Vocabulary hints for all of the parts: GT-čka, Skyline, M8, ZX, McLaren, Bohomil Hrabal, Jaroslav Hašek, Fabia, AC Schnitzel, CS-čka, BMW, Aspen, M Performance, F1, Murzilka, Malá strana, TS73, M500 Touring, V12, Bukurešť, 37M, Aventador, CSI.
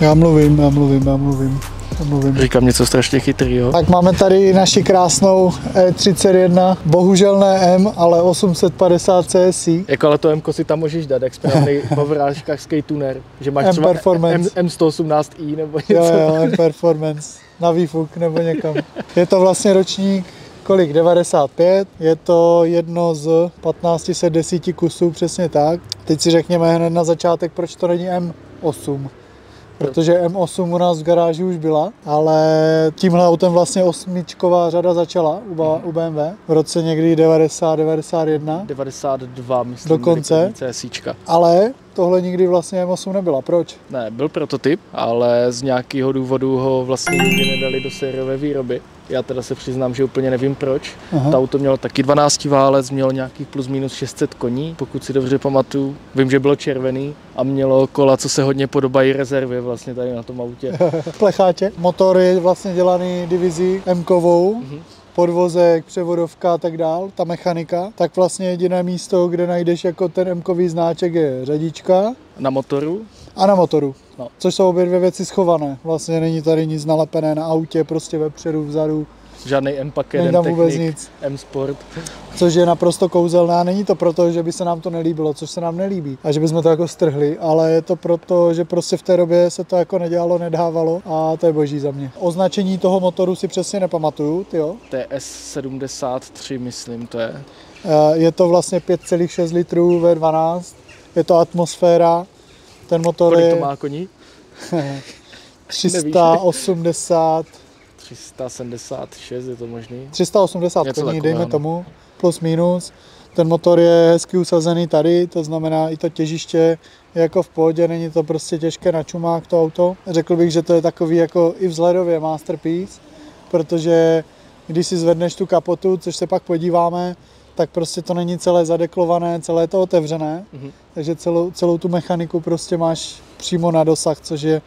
Já mluvím. Říkám něco strašně chytrýho. Tak máme tady naši krásnou E31, bohužel ne M, ale 850 CSI. Jako ale to M si tam můžeš dát, jak správný povrážkařský tuner, že máš M Performance. M118i nebo něco. Jo, M Performance, na výfuk nebo někam. Je to vlastně ročník kolik? 95, je to jedno z 1510 kusů, přesně tak. Teď si řekněme hned na začátek, proč to není M8. Protože M8 u nás v garáži už byla, ale tímhle autem vlastně osmičková řada začala u BMW v roce někdy 90, 91, 92 myslím dokonce, CS-čka. Ale tohle nikdy vlastně M8 nebyla, proč? Ne, byl prototyp, ale z nějakého důvodu ho vlastně nikdy nedali do sériové výroby. Já teda se přiznám, že úplně nevím proč. Aha. Ta auto mělo taky 12 válec, mělo nějakých plus minus 600 koní, pokud si dobře pamatuju. Vím, že bylo červený a mělo kola, co se hodně podobají rezervě vlastně tady na tom autě. Plecháče. Motor je vlastně dělaný divizí M-kovou. Mhm. Podvozek, převodovka a tak dál, ta mechanika, tak vlastně jediné místo, kde najdeš jako ten M-kový znáček, je řadička. Na motoru? A na motoru, no. Což jsou obě dvě věci schované. Vlastně není tady nic nalepené na autě, prostě vepředu, vzadu. Žádný M-paket, M-technik, M-sport. Což je naprosto kouzelné a není to proto, že by se nám to nelíbilo, což se nám nelíbí a že bychom to jako strhli, ale je to proto, že prostě v té době se to jako nedělalo, nedávalo a to je boží za mě. Označení toho motoru si přesně nepamatuju, ty jo? TS73 myslím to je. Je to vlastně 5,6 litrů V12, je to atmosféra, ten motor kolik je... Kolik to má koní? 380... 376 je to možný? 380 koní, dejme tomu, plus minus. Ten motor je hezky usazený tady, to znamená i to těžiště je jako v pohodě, není to prostě těžké na čumák to auto. Řekl bych, že to je takový jako i vzhledově masterpiece, protože když si zvedneš tu kapotu, což se pak podíváme, tak prostě to není celé zadeklované, celé je to otevřené, takže celou tu mechaniku prostě máš přímo na dosah, což je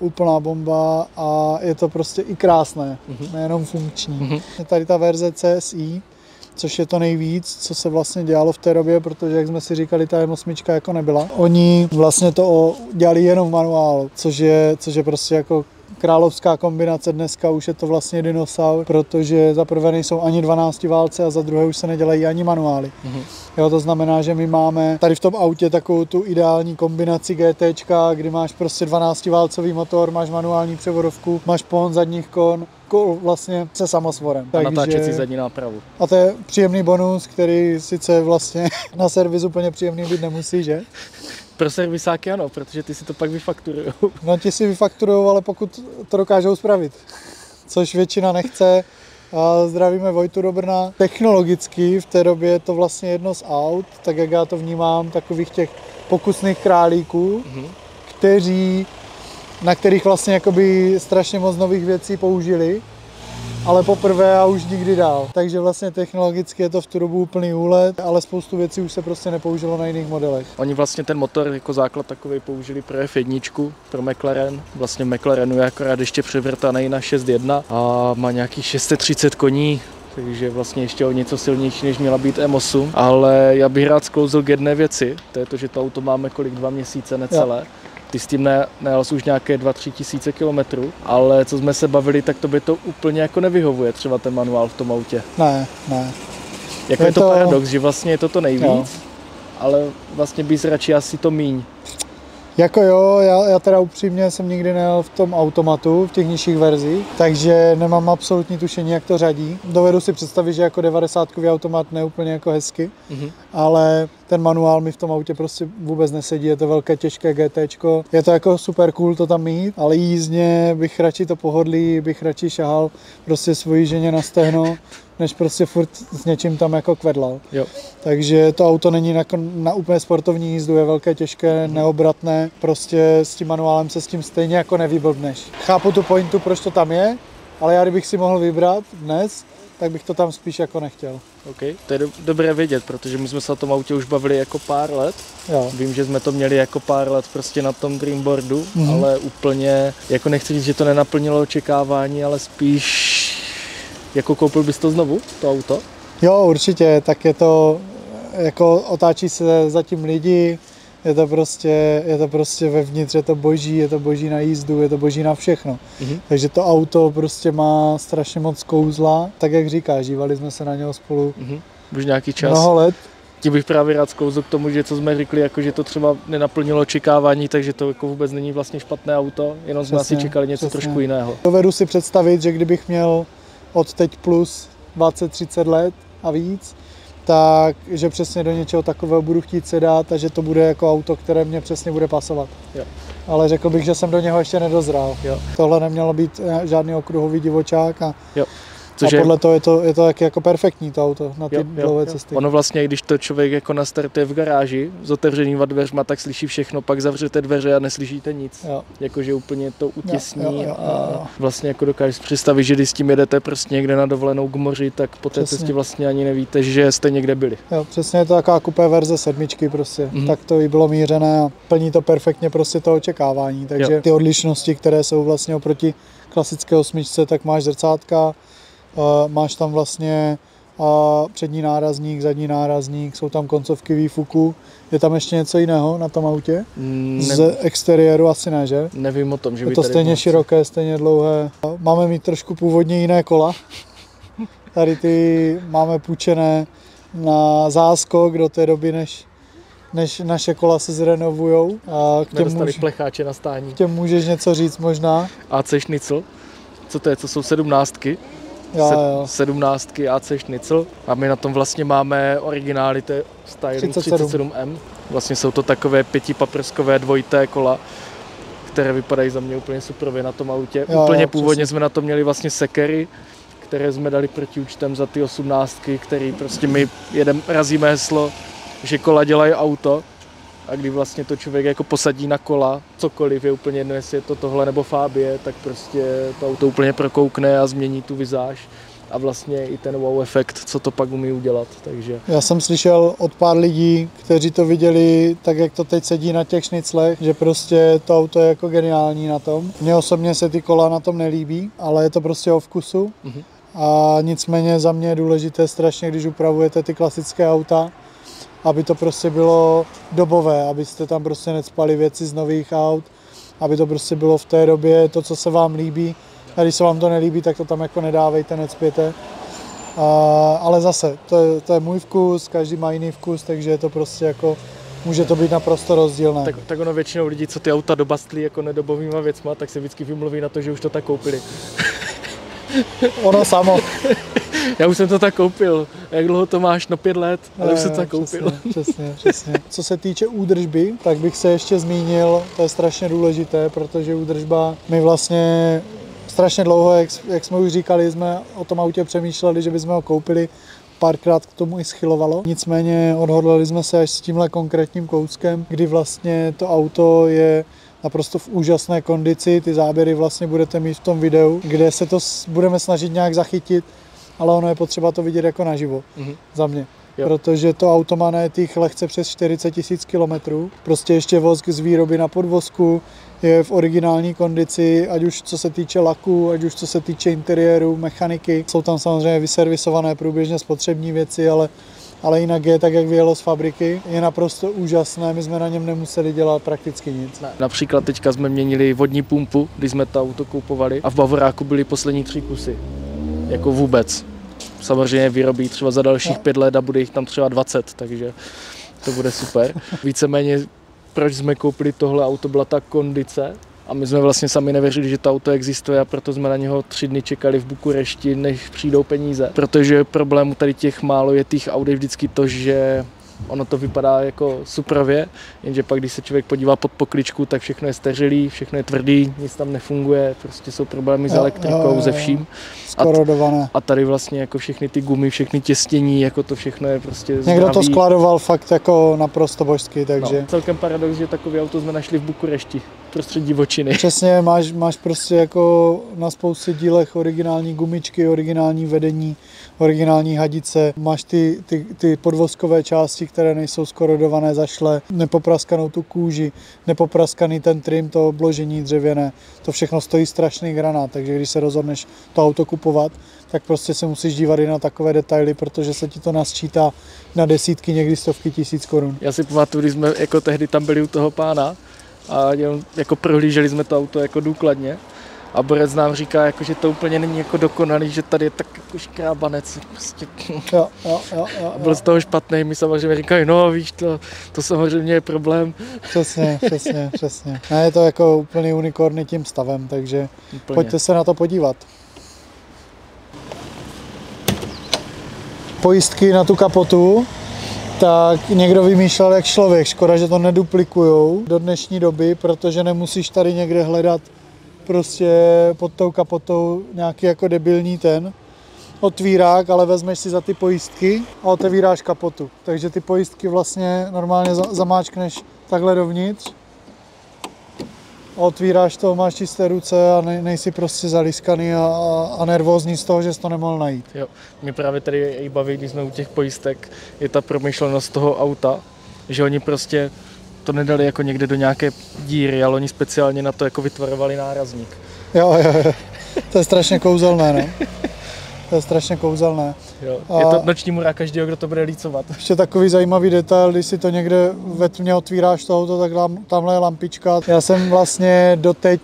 úplná bomba a je to prostě i krásné, nejenom funkční. Je tady ta verze CSI, což je to nejvíc, co se vlastně dělalo v té době, protože jak jsme si říkali, ta M8 jako nebyla. Oni vlastně to dělali jenom manuál, což je prostě jako královská kombinace dneska, už je to vlastně dinosaur, protože za prvé nejsou ani 12 válce a za druhé už se nedělají ani manuály. Jo, to znamená, že my máme tady v tom autě takovou tu ideální kombinaci GT-čka, kdy máš prostě 12 válcový motor, máš manuální převodovku, máš pohon zadních kon, vlastně se samosvorem. A natáčecí zadní nápravu. A to je příjemný bonus, který sice vlastně na servis úplně příjemný být nemusí, že? Pro servisáky ano, protože ty si to pak vyfakturujou. No ti si vyfakturujou, ale pokud to dokážou spravit, což většina nechce. A zdravíme Vojtu do Brna. Technologicky v té době je to vlastně jedno z aut, tak jak já to vnímám, takových těch pokusných králíků, na kterých vlastně jakoby strašně moc nových věcí použili, ale poprvé a už nikdy dál. Takže vlastně technologicky je to v tu dobu úplný úlet, ale spoustu věcí už se prostě nepoužilo na jiných modelech. Oni vlastně ten motor jako základ takový použili pro F1, pro McLaren. Vlastně McLarenu je akorát ještě převrtaný na 6.1 a má nějakých 630 koní. Takže vlastně ještě o něco silnější, než měla být M8, ale já bych rád sklouzl k jedné věci, to je to, že to auto máme kolik 2 měsíce necelé. Jo. Ty s tím najel už nějaké 2-3 tisíce kilometrů, ale co jsme se bavili, tak to by to úplně jako nevyhovuje, třeba ten manuál v tom autě. Ne. Jako je to paradox, že vlastně je to nejvíc, jo. Ale vlastně bys radši asi to míň. Jako jo, já teda upřímně jsem nikdy nejel v tom automatu, v těch nižších verzích, takže nemám absolutní tušení, jak to řadí. Dovedu si představit, že jako 90kový automat ne úplně jako hezky, ale ten manuál mi v tom autě prostě vůbec nesedí, je to velké těžké GTčko. Je to jako super cool to tam mít, ale jízdně bych radši to pohodlí, bych radši šahal prostě svoji ženě na stehno, než prostě furt s něčím tam jako kvedlal. Jo. Takže to auto není na úplně sportovní jízdu, je velké, těžké, neobratné, prostě s tím manuálem se s tím stejně jako nevyblbneš. Chápu tu pointu, proč to tam je, ale já kdybych si mohl vybrat dnes, tak bych to tam spíš jako nechtěl. Okay. To je dobré vědět, protože my jsme se na tom autě už bavili jako pár let. Jo. Vím, že jsme to měli jako pár let prostě na tom dreamboardu, ale úplně, jako nechci říct, že to nenaplnilo očekávání, ale spíš jako koupil bys to znovu, to auto? Jo, určitě, tak je to, jako otáčí se zatím lidi, je to prostě vevnitř, je to boží na jízdu, je to boží na všechno. Takže to auto prostě má strašně moc kouzla, tak jak říkáš, dívali jsme se na něho spolu už nějaký čas. Mnoho let. Ti bych právě rád zkouzl k tomu, že co jsme řekli, jako že to třeba nenaplnilo očekávání, takže to jako vůbec není vlastně špatné auto, jenom jsme asi čekali něco trošku jiného. Dovedu si představit, že kdybych měl od teď plus 20-30 let a víc, tak že přesně do něčeho takového budu chtít sedat a že to bude jako auto, které mě přesně bude pasovat. Jo. Ale řekl bych, že jsem do něho ještě nedozrál. Jo. Tohle nemělo být žádný okruhový divočák a... Jo. A podle toho je to taky jako perfektní to auto na ty dlouhé cesty. Ono vlastně, když to člověk jako nastartuje v garáži s otevřenýma dveřma, tak slyší všechno, pak zavřete dveře a neslyšíte nic. Jakože úplně to utěsní a vlastně jako dokážeš představit, že když s tím jedete prostě někde na dovolenou k moři, tak po té cestě vlastně ani nevíte, že jste někde byli. Jo, přesně, je to taková kupé verze 7 prostě, tak to i bylo mířené a plní to perfektně prostě to očekávání, takže ty odlišnosti, které jsou vlastně oproti klasické 8, tak máš zrcátka, máš tam vlastně přední nárazník, zadní nárazník, jsou tam koncovky výfuku. Je tam ještě něco jiného na tom autě? Z exteriéru asi ne, že? Nevím o tom, že by tady bylo. Je to stejně široké, stejně dlouhé. Máme mít trošku původně jiné kola. Tady ty máme půjčené na záskok do té doby, než naše kola se zrenovujou. Nedostali plecháče na stání. K těm můžeš něco říct možná. AC Schnitzel. Co to je? Co jsou 17? 17 AC Schnitzel a my na tom vlastně máme originály, to je styling 37M. Vlastně jsou to takové 5paprskové dvojité kola, které vypadají za mě úplně suprově na tom autě. Původně jsme na to měli vlastně sekery, které jsme dali protiúčtem za ty 18, který prostě my razíme heslo, že kola dělají auto. A když vlastně to člověk jako posadí na kola, cokoliv, je úplně jedno, jestli je to tohle nebo Fabie, tak prostě to auto úplně prokoukne a změní tu vizáž. A vlastně i ten wow efekt, co to pak umí udělat. Takže... Já jsem slyšel od pár lidí, kteří to viděli, tak jak to teď sedí na těch šniclech, že prostě to auto je jako geniální na tom. Mně osobně se ty kola na tom nelíbí, ale je to prostě o vkusu. A nicméně za mě je důležité strašně, když upravujete ty klasické auta, aby to prostě bylo dobové, abyste tam prostě necpali věci z nových aut, aby to prostě bylo v té době to, co se vám líbí. A když se vám to nelíbí, tak to tam jako nedávejte, necpěte. Ale zase, to je můj vkus, každý má jiný vkus, takže je to prostě jako, může to být naprosto rozdílné. Tak ono většinou lidí, co ty auta dobastlí jako nedobovýma věcma, tak se vždycky vymluví na to, že už to tak koupili. Ono samo. Já už jsem to tak koupil. Jak dlouho to máš? No 5 let, ale už jsem to tak koupil. Přesně. Co se týče údržby, tak bych se ještě zmínil, to je strašně důležité, protože údržba my vlastně strašně dlouho, jak jsme už říkali, jsme o tom autě přemýšleli, že bychom ho koupili, párkrát k tomu i schylovalo. Nicméně odhodlali jsme se až s tímhle konkrétním kouskem, kdy vlastně to auto je naprosto v úžasné kondici, ty záběry vlastně budete mít v tom videu, kde se to budeme snažit nějak zachytit, ale ono je potřeba to vidět jako naživo, za mě. Jo. Protože to auto má na těch lehce přes 40 000 km, prostě ještě vosk z výroby na podvozku, je v originální kondici, ať už co se týče laku, ať už co se týče interiéru, mechaniky. Jsou tam samozřejmě vyservisované průběžně spotřební věci, ale jinak je tak, jak vyjelo z fabriky. Je naprosto úžasné, my jsme na něm nemuseli dělat prakticky nic. Ne. Například teďka jsme měnili vodní pumpu, když jsme to auto koupovali a v Bavoráku byly poslední 3 kusy. Jako vůbec. Samozřejmě vyrobí třeba za dalších 5 let a bude jich tam třeba 20, takže to bude super. Víceméně, proč jsme koupili tohle auto, byla ta kondice a my jsme vlastně sami nevěřili, že to auto existuje a proto jsme na něho 3 dny čekali v Bukurešti, než přijdou peníze. Protože problém tady těch málo jetých aut je vždycky to, že ono to vypadá jako suprově, jenže pak, když se člověk podívá pod pokličku, tak všechno je steřilý, všechno je tvrdý, nic tam nefunguje, prostě jsou problémy s elektrikou, ze vším. Skorodované. A tady vlastně jako všechny ty gumy, všechny těsnění, jako to všechno je prostě zdraví. Někdo to skladoval fakt jako naprosto božsky, takže... No, celkem paradox, že takové auto jsme našli v Bukurešti. prostřed divočiny. Přesně, máš prostě jako na spoustě dílech originální gumičky, originální vedení, originální hadice, máš ty podvozkové části, které nejsou skorodované, zašle, nepopraskanou tu kůži, nepopraskaný ten trim, to obložení dřevěné, to všechno stojí strašný granát, takže když se rozhodneš to auto kupovat, tak prostě se musíš dívat i na takové detaily, protože se ti to nasčítá na desítky, někdy stovky tisíc korun. Já si pamatuju, když jsme jako tehdy tam byli u toho pána a jenom jako prohlíželi jsme to auto jako důkladně a borec nám říká, jako, že to úplně není jako dokonalý, že tady je tak jako škrábanec. Prostě. Jo. Byl z toho špatný, my samozřejmě říkají, no víš, to samozřejmě je problém. Přesně. Ne, je to jako úplný unikorn tím stavem, takže úplně. Pojďte se na to podívat. Pojistky na tu kapotu, tak někdo vymýšlel jak člověk, škoda, že to neduplikujou do dnešní doby, protože nemusíš tady někde hledat prostě pod tou kapotou nějaký jako debilní ten otvírák, ale vezmeš si za ty pojistky a otevíráš kapotu. Takže ty pojistky vlastně normálně zamáčkneš takhle dovnitř a otvíráš to, máš čisté ruce a nejsi prostě zalískaný a nervózní z toho, že jsi to nemohl najít. Jo, mě právě tady i baví, když jsme u těch pojistek, je ta promyšlenost toho auta, že oni prostě to nedali jako někde do nějaké díry, ale oni speciálně na to jako vytvarovali nárazník. Jo, to je strašně kouzelné, no. To je strašně kouzelné. Jo, je to noční můra každého, kdo to bude lícovat. Ještě takový zajímavý detail, když si to někde ve tmě otvíráš to auto, tak tamhle je lampička. Já jsem vlastně doteď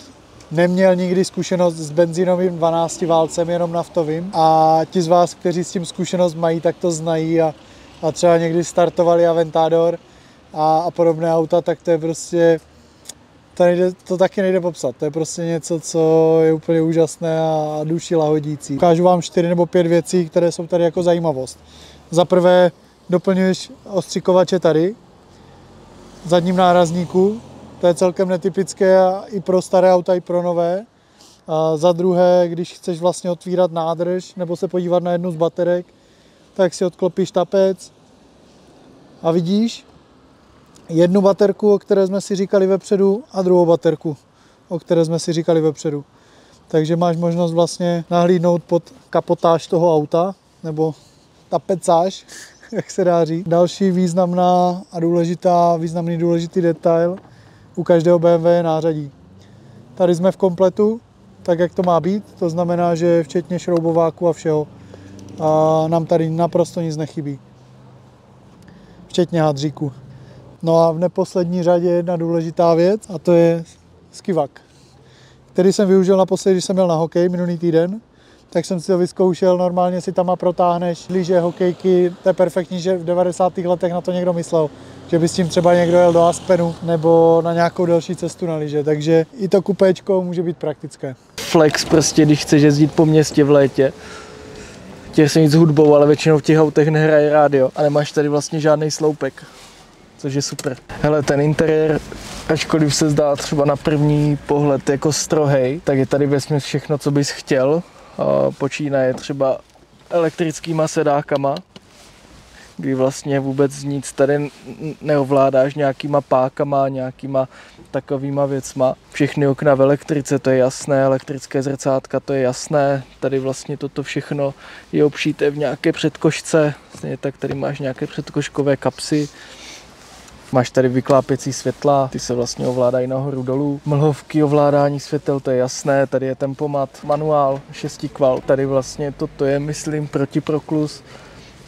neměl nikdy zkušenost s benzínovým 12 válcem, jenom naftovým. A ti z vás, kteří s tím zkušenost mají, tak to znají a třeba někdy startovali Aventador a podobné auta, tak to je prostě... To taky nejde popsat, to je prostě něco, co je úplně úžasné a duši lahodící. Ukážu vám 4 nebo 5 věcí, které jsou tady jako zajímavost. Za prvé doplňuješ ostřikovače tady, v zadním nárazníku, to je celkem netypické i pro staré auta, i pro nové. A za druhé, když chceš vlastně otvírat nádrž nebo se podívat na jednu z baterek, tak si odklopíš tapec a vidíš jednu baterku, o které jsme si říkali vepředu, a druhou baterku, o které jsme si říkali vepředu. Takže máš možnost vlastně nahlídnout pod kapotáž toho auta, nebo tapecáž, jak se dá říct. Další významná a důležitý detail u každého BMW je nářadí. Tady jsme v kompletu, tak jak to má být, to znamená, že včetně šroubováku a všeho, a nám tady naprosto nic nechybí. Včetně hadříku. No a v neposlední řadě jedna důležitá věc, a to je skivak, který jsem využil naposledy, když jsem jel na hokej minulý týden, tak jsem si to vyzkoušel, normálně si tam a protáhneš lyže, hokejky, to je perfektní, že v 90. letech na to někdo myslel, že by s tím třeba někdo jel do Aspenu nebo na nějakou další cestu na lyže, takže i to kupéčko může být praktické. Flex prostě, když chceš jezdit po městě v létě, chtěl jsem jít s hudbou, ale většinou v těch autech nehraje rádio a nemáš tady vlastně žádný sloupek. Což je super. Hele, ten interiér, ačkoliv se zdá třeba na první pohled jako strohej, tak je tady vesměs všechno, co bys chtěl. Počínaje třeba elektrickýma sedákama, kdy vlastně vůbec nic tady neovládáš nějakýma pákama, nějakýma takovýma věcma. Všechny okna v elektrice, to je jasné, elektrické zrcátka, to je jasné. Tady vlastně toto všechno je obšité v nějaké předkošce, vlastně tak tady máš nějaké předkoškové kapsy. Máš tady vyklápěcí světla, ty se vlastně ovládají nahoru dolů. Mlhovky, ovládání světel, to je jasné, tady je tempomat, manuál, 6 kval. Tady vlastně toto je, myslím, protiprokluz.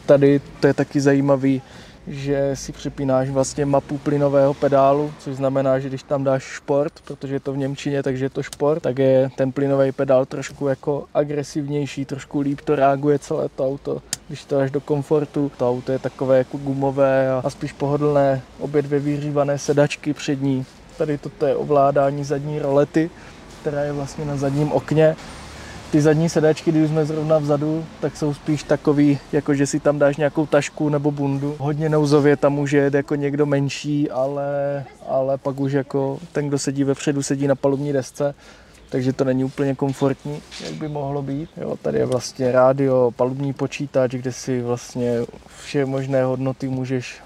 Tady to je taky zajímavý, že si připínáš vlastně mapu plynového pedálu, což znamená, že když tam dáš šport, protože je to v němčině, takže je to šport, tak je ten plynový pedál trošku jako agresivnější, trošku líp to reaguje celé to auto. Když to dáš do komfortu, to auto je takové jako gumové a spíš pohodlné, obě dvě vyhřívané sedačky přední. Tady toto je ovládání zadní rolety, která je vlastně na zadním okně. Ty zadní sedačky, když jsme zrovna vzadu, tak jsou spíš takový, jako že si tam dáš nějakou tašku nebo bundu. Hodně nouzově tam může jet jako někdo menší, ale pak už jako ten, kdo sedí vepředu, sedí na palubní desce. takže to není úplně komfortní, jak by mohlo být. Jo, tady je vlastně rádio, palubní počítač, kde si vlastně vše možné hodnoty můžeš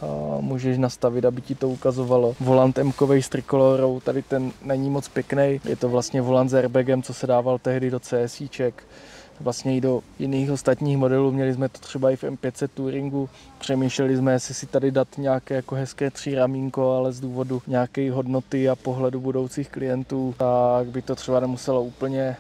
nastavit, aby ti to ukazovalo. Volant M-kovej s trikolorou, tady ten není moc pěkný. Je to vlastně volant s airbagem, co se dával tehdy do CSIček. Vlastně i do jiných ostatních modelů, měli jsme to třeba i v M500 Touringu. Přemýšleli jsme, jestli si tady dát nějaké jako hezké tříramínko, ale z důvodu nějaké hodnoty a pohledu budoucích klientů, tak by to třeba nemuselo úplně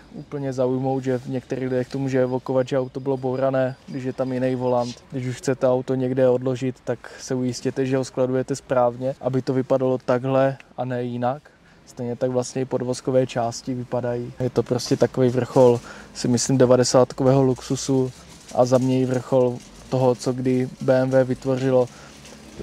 zaujmout, že v některých lidech to může evokovat, že auto bylo bourané, když je tam jiný volant. Když už chcete auto někde odložit, tak se ujistěte, že ho skladujete správně, aby to vypadalo takhle a ne jinak. Stejně tak vlastně i podvozkové části vypadají. Je to prostě takový vrchol, si myslím, 90-kového luxusu a za mě i vrchol toho, co kdy BMW vytvořilo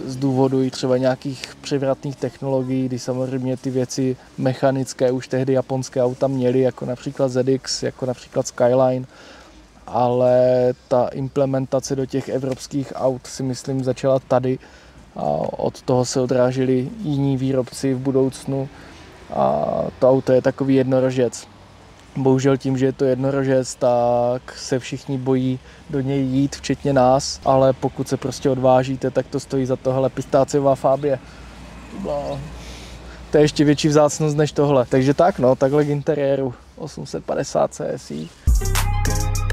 z důvodu i třeba nějakých převratných technologií, kdy samozřejmě ty věci mechanické už tehdy japonské auta měly, jako například ZX, jako například Skyline, ale ta implementace do těch evropských aut si myslím začala tady a od toho se odráželi jiní výrobci v budoucnu. A to auto je takový jednorožec. Bohužel tím, že je to jednorožec, tak se všichni bojí do něj jít, včetně nás, ale pokud se prostě odvážíte, tak to stojí za tohle. Pistáciová fábie. No, to je ještě větší vzácnost než tohle. Takže tak, no, takhle k interiéru 850 CSI.